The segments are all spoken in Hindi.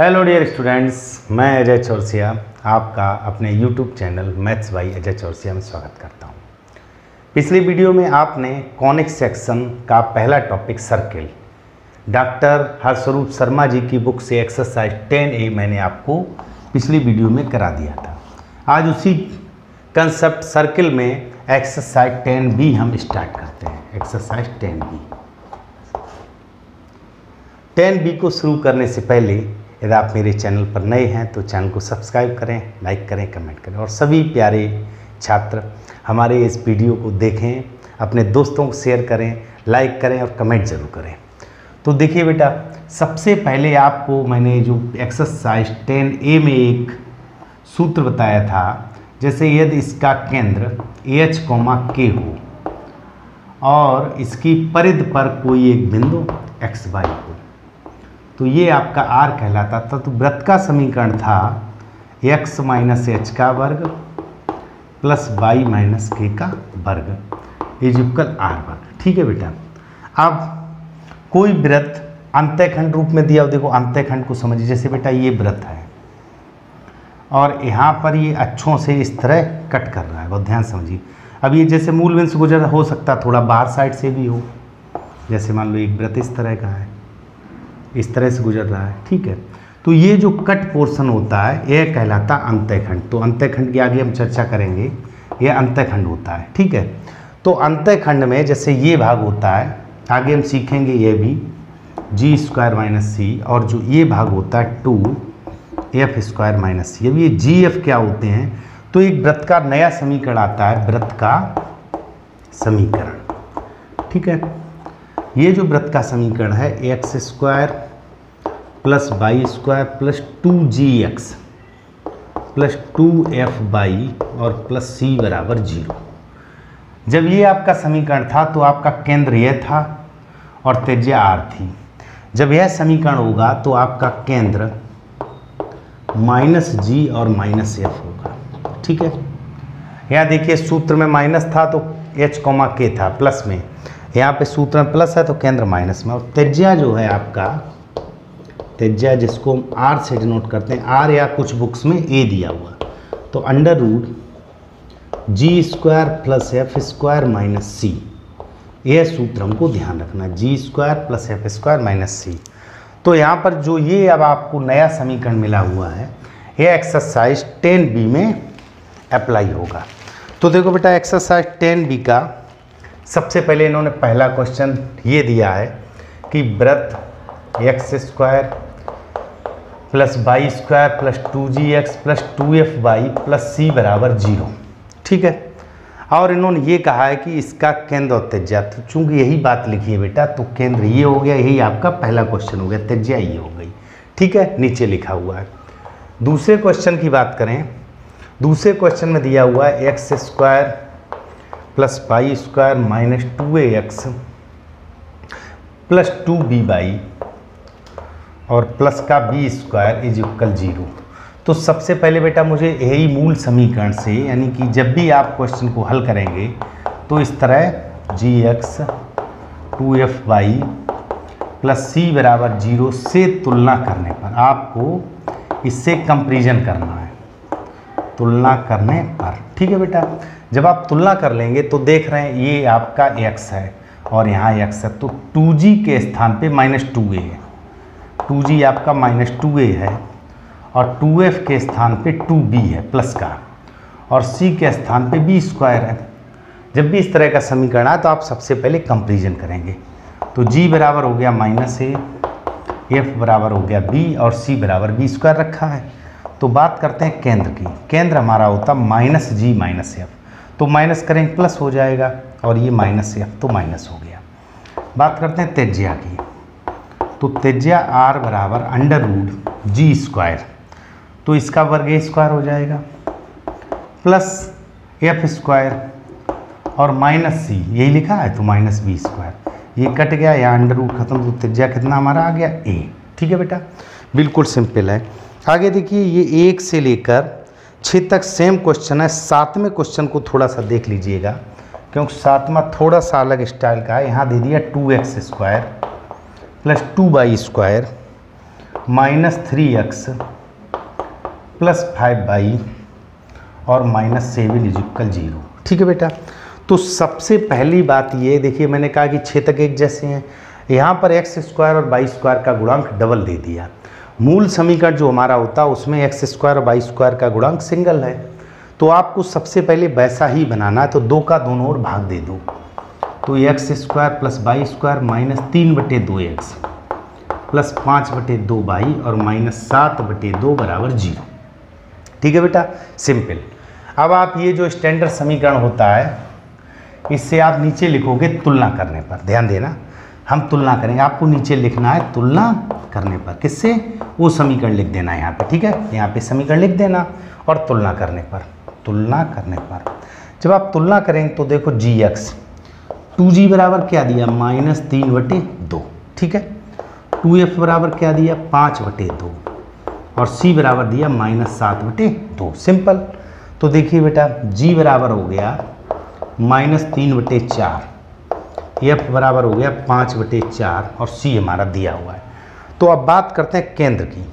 हेलो डियर स्टूडेंट्स, मैं अजय चौरसिया आपका अपने YouTube channel maths by Ajay Chaurasia में स्वागत करता हूं। पिछली वीडियो में आपने कॉनिक सेक्शन का पहला topic circle doctor Harshroop Sharma ji की बुक से एक्सरसाइज 10A मैंने आपको पिछली वीडियो में करा दिया था। आज उसी कंसेप्ट सर्किल में एक्सरसाइज 10B हम स्टार्ट करते हैं। एक्सरसाइज 10B को शुरू करने से पहले यदि आप मेरे चैनल पर नए हैं तो चैनल को सब्सक्राइब करें, लाइक करें, कमेंट करें और सभी प्यारे छात्र हमारे इस वीडियो को देखें, अपने दोस्तों को शेयर करें, लाइक करें और कमेंट ज़रूर करें। तो देखिए बेटा, सबसे पहले आपको मैंने जो एक्सरसाइज 10A में एक सूत्र बताया था, जैसे यदि इसका केंद्र AH, K हो और इसकी परिध पर कोई एक बिंदु XY हो तो ये आपका R कहलाता था। तो वृत्त का समीकरण था x - h² + y - k² = R²। ठीक है बेटा, अब कोई वृत्त अंतःखंड रूप में दिया हो, देखो अंतःखंड को समझिए। जैसे बेटा ये वृत्त है और यहाँ पर ये अच्छों से इस तरह कट कर रहा है, बहुत ध्यान समझिए। अब ये जैसे मूल बिंदु से गुजर, हो सकता थोड़ा बाहर साइड से भी हो, जैसे मान लो एक वृत्त इस तरह का है, इस तरह से गुजर रहा है। ठीक है, तो ये जो कट पोर्शन होता है यह कहलाता अंतःखंड। तो अंतःखंड की आगे हम चर्चा करेंगे, यह अंतःखंड होता है। ठीक है, तो अंतःखंड में जैसे ये भाग होता है, आगे हम सीखेंगे ये भी, G² - C, और जो ये भाग होता है 2F² - C। अब ये GF क्या होते हैं, तो एक वृत्त का नया समीकरण आता है, वृत्त का समीकरण। ठीक है, ये जो वृत्त का समीकरण है x² + y² + 2gx + 2f y और + c = 0। जब ये आपका समीकरण था तो आपका केंद्र यह था और त्रिज्या r थी। जब यह समीकरण होगा तो आपका केंद्र -g और -f होगा। ठीक है, यहाँ देखिए सूत्र में माइनस था तो h, k था, प्लस में, यहाँ पे सूत्र में प्लस है तो केंद्र माइनस में, और त्रिज्या जो है आपका, त्रिज्या जिसको हम आर से डिनोट करते हैं, आर या कुछ बुक्स में ए दिया हुआ, तो √G² + F² - C। यह सूत्र हमको ध्यान रखना, G² + F² - C। तो यहाँ पर जो ये अब आपको नया समीकरण मिला हुआ है, यह एक्सरसाइज 10B में अप्लाई होगा। तो देखो बेटा, एक्सरसाइज 10B का सबसे पहले इन्होंने पहला क्वेश्चन ये दिया है कि वृत्त x² + y² + 2gx + 2fy + c = 0। ठीक है, और इन्होंने ये कहा है कि इसका केंद्र और त्रिज्या, तो चूंकि यही बात लिखी है बेटा, तो केंद्र ये हो गया, यही आपका पहला क्वेश्चन हो गया, त्रिज्या ये हो गई। ठीक है, नीचे लिखा हुआ है। दूसरे क्वेश्चन की बात करें, दूसरे क्वेश्चन में दिया हुआ है x² + y² - 2ax + 2by और + b² = 0। तो सबसे पहले बेटा मुझे यही मूल समीकरण से, यानी कि जब भी आप क्वेश्चन को हल करेंगे तो इस तरह gx 2fy + c = 0 से तुलना करने पर आपको इससे कंपैरिजन करना है, तुलना करने पर। ठीक है बेटा, जब आप तुलना कर लेंगे तो देख रहे हैं ये आपका x है और यहाँ x है, तो 2g के स्थान पे -2a है, 2g आपका -2a है और 2f के स्थान पे 2b है, प्लस का, और c के स्थान पे b² है। जब भी इस तरह का समीकरण आए तो आप सबसे पहले कंपैरिजन करेंगे। तो g = -a, f = b और c = b² रखा है। तो बात करते हैं केंद्र की। केंद्र हमारा होता -g - f, तो माइनस करेंगे प्लस हो जाएगा, और ये -f तो माइनस हो गया। बात करते हैं त्रिज्या की, तो त्रिज्या R = √G², तो इसका वर्ग A² हो जाएगा, प्लस F² और -c, यही लिखा है तो -B²। ये कट गया, यहाँ √ खत्म, तो त्रिज्या कितना हमारा आ गया, A। ठीक है बेटा, बिल्कुल सिंपल है। आगे देखिए, ये 1 से लेकर 6 तक सेम क्वेश्चन है। 7वें क्वेश्चन को थोड़ा सा देख लीजिएगा, क्योंकि 7वां थोड़ा सा अलग स्टाइल का है। यहाँ दे दिया 2x² + 2y² minus 3x plus 5y और माइनस 7 इक्वल 0। ठीक है बेटा, तो सबसे पहली बात ये देखिए, मैंने कहा कि छेदक एक जैसे हैं, यहाँ पर एक्स स्क्वायर और वाई स्क्वायर का गुणांक डबल दे दिया। मूल समीकरण जो हमारा होता है उसमें एक्स स्क्वायर और वाई स्क्वायर का गुणांक सिंगल है, तो आपको सबसे पहले वैसा ही बनाना है। तो दो का दोनों ओर भाग दे दो, तो x square plus Y square minus 3/2x plus 5/2y और माइनस 7/2 बराबर 0। ठीक है बेटा, सिंपल। अब आप ये जो स्टैंडर्ड समीकरण होता है इससे आप नीचे लिखोगे तुलना करने पर, ध्यान देना हम तुलना करेंगे, आपको नीचे लिखना है तुलना करने पर, किससे? वो समीकरण लिख देना है यहाँ पे। ठीक है, यहाँ पे समीकरण लिख देना और तुलना करने पर, तुलना करने पर जब आप तुलना करेंगे तो देखो जी एक्स 2g बराबर क्या दिया? माइनस 3/2। ठीक है, 2f बराबर क्या दिया? 5/2 और c बराबर दिया माइनस 7/2। सिंपल। तो देखिए बेटा g बराबर हो गया माइनस 3/4, f बराबर हो गया 5/4 और c हमारा दिया हुआ है। तो अब बात करते हैं केंद्र की।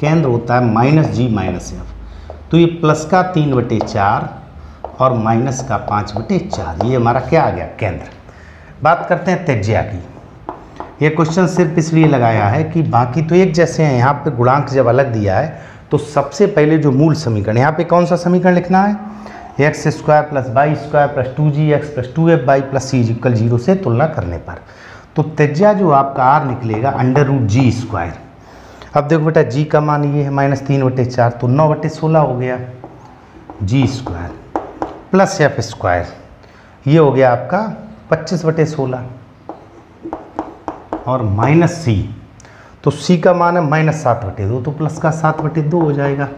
केंद्र होता है माइनस g माइनस f, तो ये प्लस का 3/4 और माइनस का 5/4, ये हमारा क्या आ गया? केंद्र। बात करते हैं त्रिज्या की। ये क्वेश्चन सिर्फ इसलिए लगाया है कि बाकी तो एक जैसे हैं, यहाँ पे गुणांक जब अलग दिया है तो सबसे पहले जो मूल समीकरण, यहाँ पे कौन सा समीकरण लिखना है? X square plus Y square plus 2gx plus 2fy plus c equal 0 से तुलना करने पर। तो त्रिज्या जो आपका आर निकलेगा अंडर रूट जी स्क्वायर। अब देखो बेटा जी का मान ये है माइनस 3/4, तो 9/16 हो गया जी स्क्वायर प्लस एफ स्क्वायर, ये हो गया आपका 25/16 और माइनस सी, तो सी का मान है माइनस 7/2, तो प्लस का 7/2 हो जाएगा।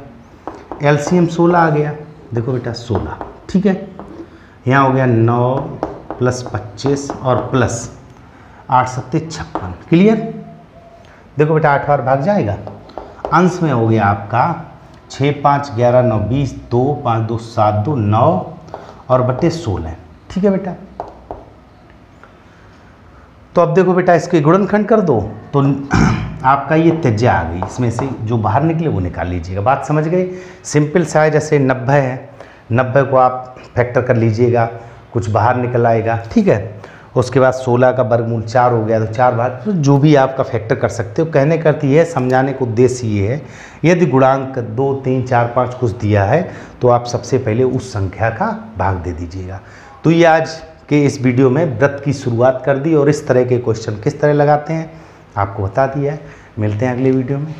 एलसीएम 16 आ गया, देखो बेटा 16। ठीक है, यहाँ हो गया 9 + 25 और प्लस 8 × 7 = 56। क्लियर? देखो बेटा 8 बार भाग जाएगा। अंश में हो गया आपका 6, 5, 11, 9, 20, 2, 5, 2, 7, 2, 9 और बटे 16। ठीक है बेटा, तो अब देखो बेटा इसके गुणनखंड कर दो तो आपका ये त्रिज्या आ गई। इसमें से जो बाहर निकले वो निकाल लीजिएगा। बात समझ गए? सिंपल सा है, जैसे 90 है, 90 को आप फैक्टर कर लीजिएगा, कुछ बाहर निकल आएगा। ठीक है, उसके बाद 16 का वर्गमूल 4 हो गया, तो 4 भाग, तो जो भी आपका फैक्टर कर सकते हो। कहने का अर्थ ये, समझाने का उद्देश्य ये है, यदि गुणांक 2, 3, 4, 5 कुछ दिया है तो आप सबसे पहले उस संख्या का भाग दे दीजिएगा। तो ये आज के इस वीडियो में वृत्त की शुरुआत कर दी और इस तरह के क्वेश्चन किस तरह लगाते हैं आपको बता दिया है। मिलते हैं अगले वीडियो में।